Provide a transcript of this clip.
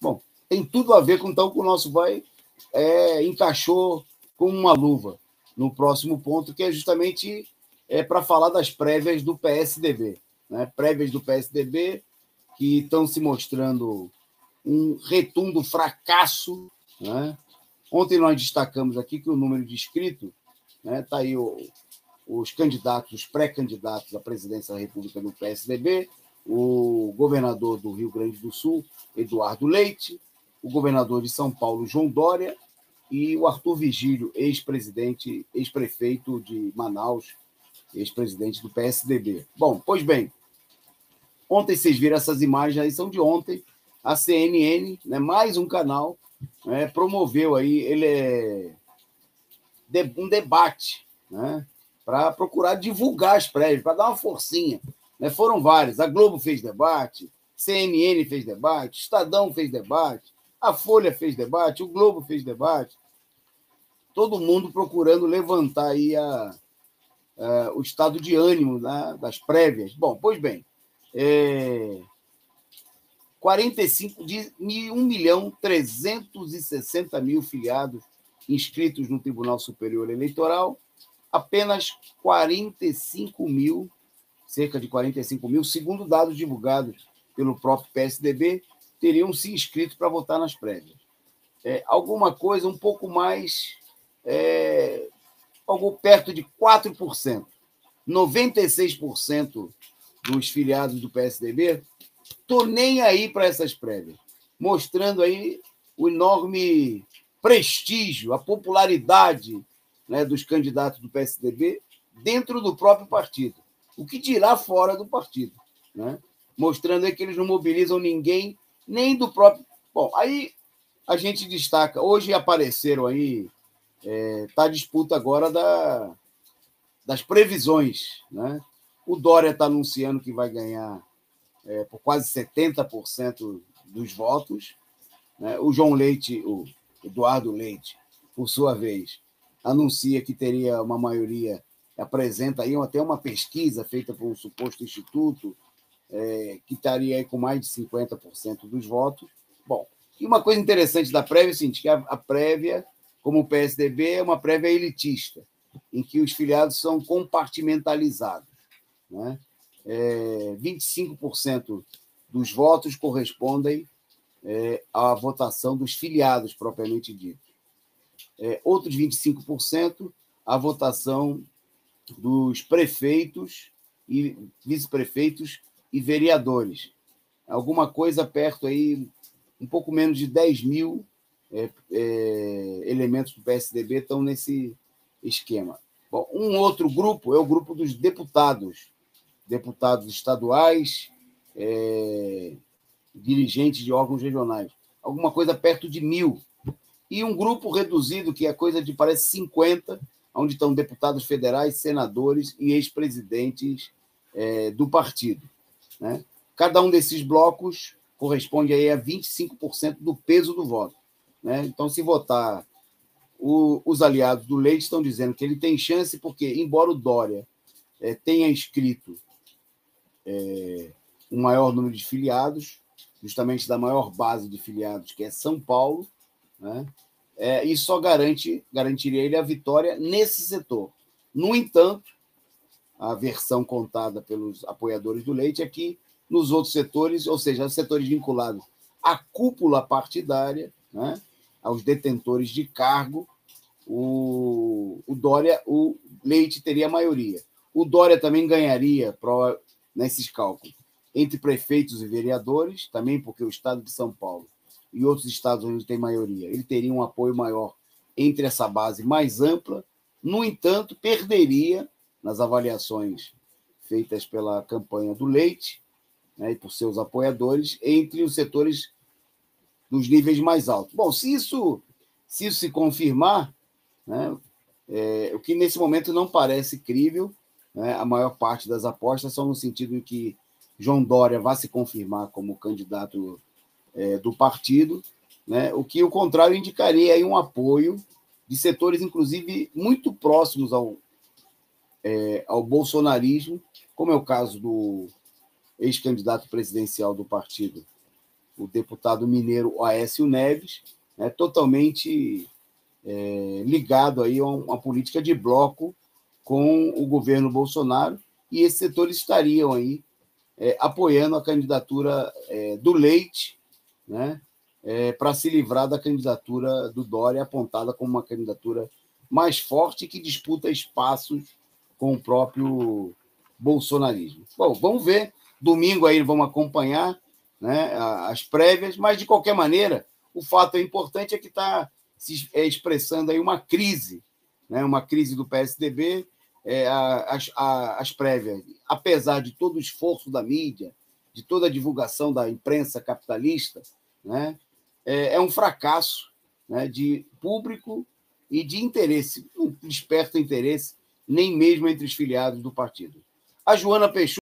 Bom, tem tudo a ver com, então, que o nosso vai encaixou com uma luva no próximo ponto, que é justamente para falar das prévias do PSDB. Né? Prévias do PSDB que estão se mostrando um retundo fracasso. Né? Ontem nós destacamos aqui que o número de inscritos, né, tá aí os candidatos, os pré-candidatos à presidência da República do PSDB, o governador do Rio Grande do Sul, Eduardo Leite, o governador de São Paulo, João Doria, e o Arthur Vigílio, ex-presidente, ex-prefeito de Manaus, ex-presidente do PSDB. Bom, pois bem, ontem vocês viram essas imagens aí, são de ontem, a CNN, né, mais um canal, né, promoveu aí um debate, né, para procurar divulgar as prévias, para dar uma forcinha. Né? Foram várias. A Globo fez debate, CNN fez debate, Estadão fez debate, a Folha fez debate, o Globo fez debate. Todo mundo procurando levantar aí o estado de ânimo, né, das prévias. Bom, pois bem, 1.360.000 filiados inscritos no Tribunal Superior Eleitoral, apenas 45.000, cerca de 45.000, segundo dados divulgados pelo próprio PSDB, teriam se inscrito para votar nas prévias. Alguma coisa um pouco mais, algo perto de 4%. 96% dos filiados do PSDB tô nem aí para essas prévias, mostrando aí o enorme prestígio, a popularidade, né, dos candidatos do PSDB dentro do próprio partido. O que dirá fora do partido, né? Mostrando aí que eles não mobilizam ninguém, nem do próprio... Bom, aí a gente destaca, hoje apareceram aí, tá a disputa agora das previsões, né? O Dória está anunciando que vai ganhar por quase 70% dos votos, né? O João Leite, o Eduardo Leite, por sua vez, anuncia que teria uma maioria, apresenta aí até uma pesquisa feita por um suposto instituto, que estaria aí com mais de 50% dos votos. Bom, e uma coisa interessante da prévia é o seguinte, que a prévia, como o PSDB, é uma prévia elitista, em que os filiados são compartimentalizados, né? 25% dos votos correspondem à votação dos filiados, propriamente dito. Outros 25%, a votação dos prefeitos e vice-prefeitos e vereadores. Alguma coisa perto aí, um pouco menos de 10.000 elementos do PSDB estão nesse esquema. Bom, um outro grupo é o grupo dos deputados, deputados estaduais, dirigentes de órgãos regionais. Alguma coisa perto de 1.000. E um grupo reduzido, que é coisa de, parece, 50, onde estão deputados federais, senadores e ex-presidentes do partido, né? Cada um desses blocos corresponde aí a 25% do peso do voto, né? Então, se votar, os aliados do Leite estão dizendo que ele tem chance, porque, embora o Dória tenha inscrito um maior número de filiados, justamente da maior base de filiados, que é São Paulo, né? Isso só garantiria ele a vitória nesse setor. No entanto, a versão contada pelos apoiadores do Leite é que nos outros setores, ou seja, os setores vinculados à cúpula partidária, né, aos detentores de cargo, o Leite teria a maioria. O Dória também ganharia nesses cálculos entre prefeitos e vereadores, também porque o estado de São Paulo e outros estados onde tem maioria, ele teria um apoio maior entre essa base mais ampla. No entanto, perderia, nas avaliações feitas pela campanha do Leite, né, e por seus apoiadores, entre os setores dos níveis mais altos. Bom, se isso se confirmar, né, o que nesse momento não parece crível, né, a maior parte das apostas são no sentido em que João Doria vai se confirmar como candidato do partido, né, o que, ao contrário, indicaria aí um apoio de setores, inclusive, muito próximos ao bolsonarismo, como é o caso do ex-candidato presidencial do partido, o deputado mineiro Aécio Neves, né, totalmente ligado aí a uma política de bloco com o governo Bolsonaro, e esses setores estariam aí apoiando a candidatura do Leite, né, para se livrar da candidatura do Doria, apontada como uma candidatura mais forte que disputa espaços com o próprio bolsonarismo. Bom, vamos ver. Domingo aí vamos acompanhar, né, as prévias, mas, de qualquer maneira, o fato importante é que está se expressando aí uma crise, né, uma crise do PSDB. As prévias, apesar de todo o esforço da mídia, de toda a divulgação da imprensa capitalista, né, é um fracasso, né, de público e de interesse, não desperta interesse nem mesmo entre os filiados do partido. A Joana Peixoto